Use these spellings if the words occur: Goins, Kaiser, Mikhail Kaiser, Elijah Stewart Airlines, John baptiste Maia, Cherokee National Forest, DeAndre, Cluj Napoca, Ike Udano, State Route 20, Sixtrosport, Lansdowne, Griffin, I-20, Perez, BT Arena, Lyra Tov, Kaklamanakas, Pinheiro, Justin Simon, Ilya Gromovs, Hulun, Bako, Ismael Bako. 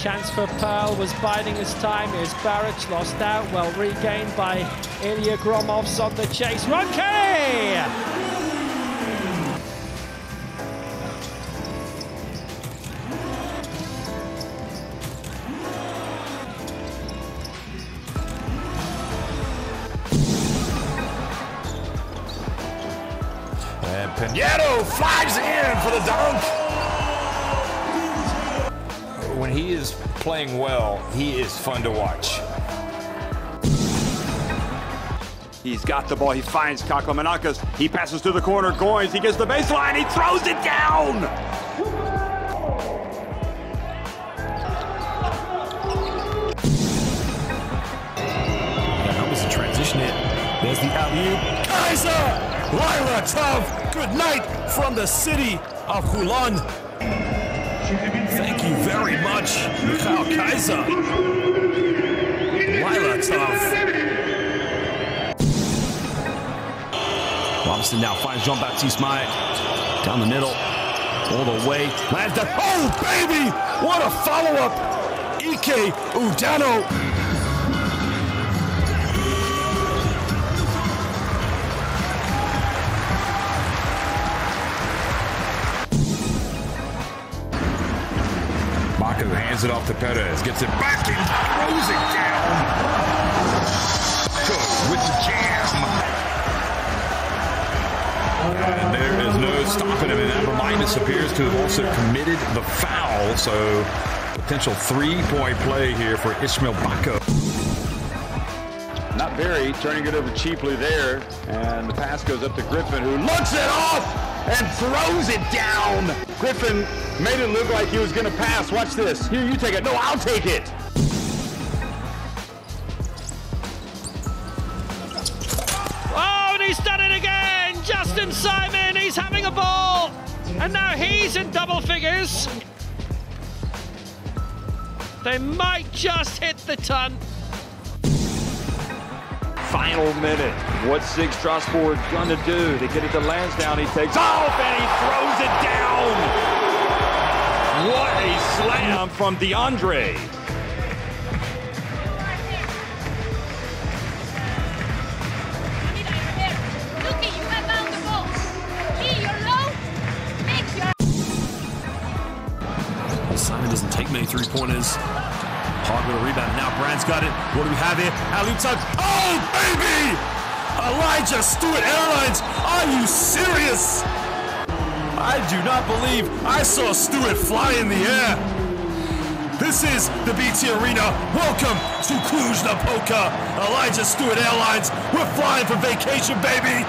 Chance for Pearl was biding his time. Here's Barrett, lost out. Well regained by Ilya Gromovs on the chase. Runke! And Pinheiro flies in for the dunk. When he is playing well, he is fun to watch. He's got the ball. He finds Kaklamanakas. He passes to the corner. Goins. He gets the baseline. He throws it down. That was the transition hit. There's the alley-oop. Kaiser! Lyra Tov! Good night from the city of Hulun. Thank you very much, Mikhail Kaiser. Lyra Tov. Robinson now finds John baptiste Maia. Down the middle. All the way. Lansdowne. Oh, baby! What a follow-up. Ike Udano. Bako hands it off to Perez, gets it back and throws it down. Cook with the jam. And there is no stopping him. And that Remindus appears to have also committed the foul. So potential three-point play here for Ismael Bako. Not very, turning it over cheaply there. And the pass goes up to Griffin, who looks it off and throws it down. Griffin made it look like he was going to pass. Watch this. Here, you take it. No, I'll take it. Oh, and he's done it again. Justin Simon, he's having a ball. And now he's in double figures. They might just hit the ton. Final minute. What's Sixtrosport gonna do? They get it to Lansdowne. He takes off and he throws it down. What a slam from DeAndre. Look at you, have found the ball. Lee, you're low. Make your. Well, Simon doesn't take many three-pointers. Hard with a rebound. Now Brand's got it. What do we have here? Alley-oop time. Oh, baby! Elijah Stewart Airlines. Are you serious? I do not believe I saw Stewart fly in the air. This is the BT Arena. Welcome to Cluj Napoca. Elijah Stewart Airlines. We're flying for vacation, baby.